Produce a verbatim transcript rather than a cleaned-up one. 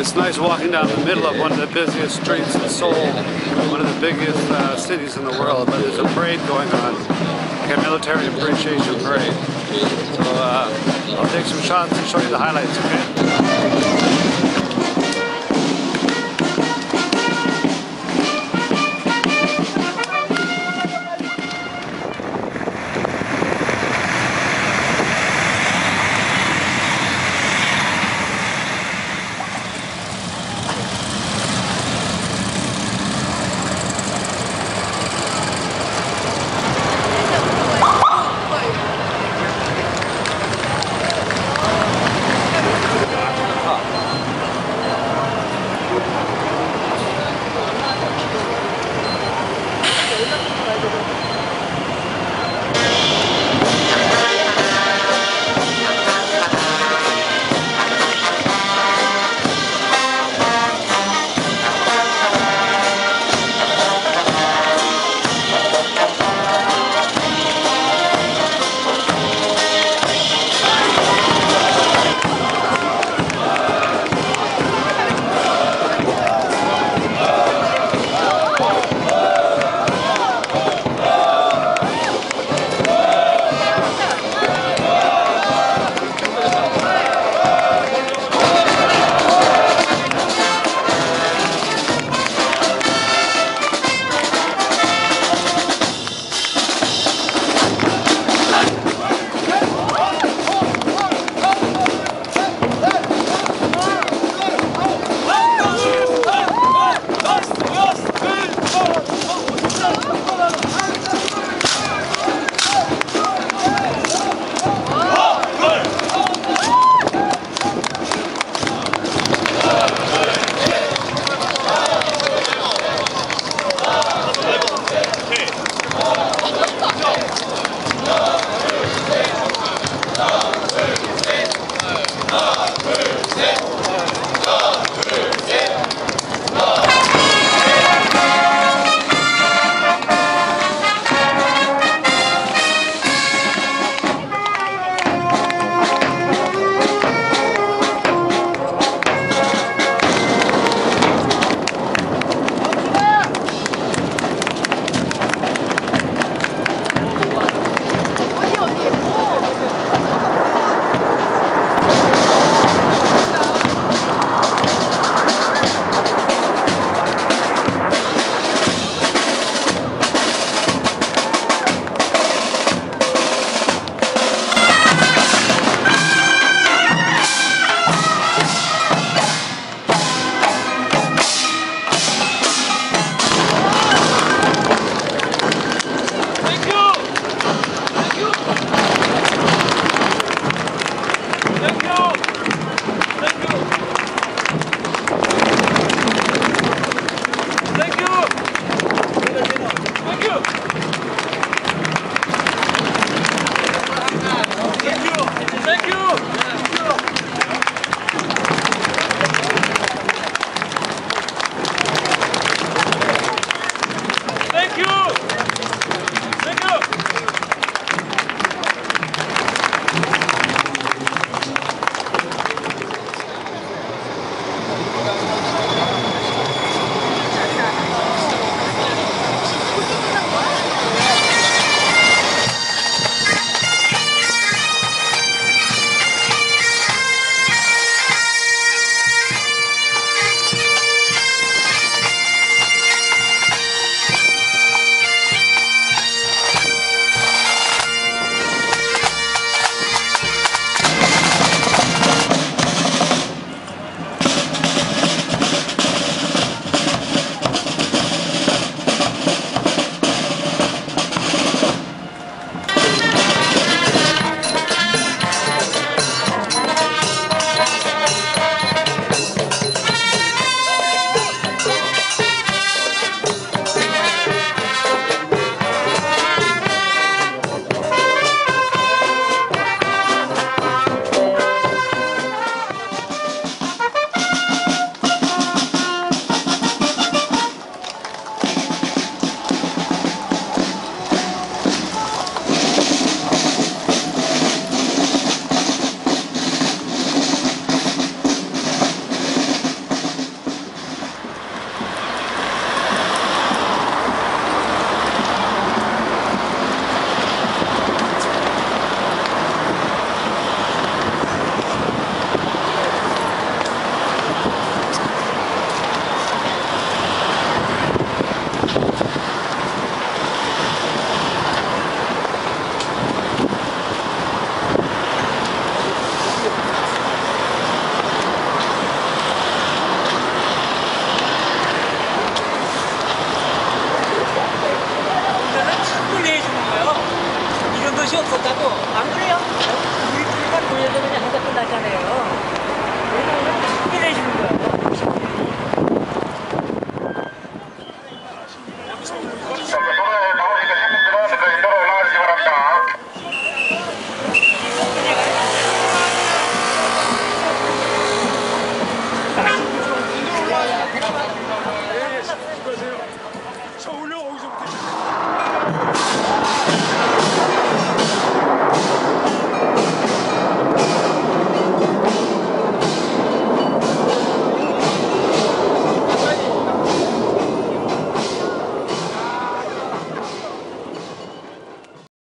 It's nice walking down the middle of one of the busiest streets in Seoul, one of the biggest uh, cities in the world, but there's a parade going on, like a military appreciation parade. So uh, I'll take some shots and show you the highlights, okay?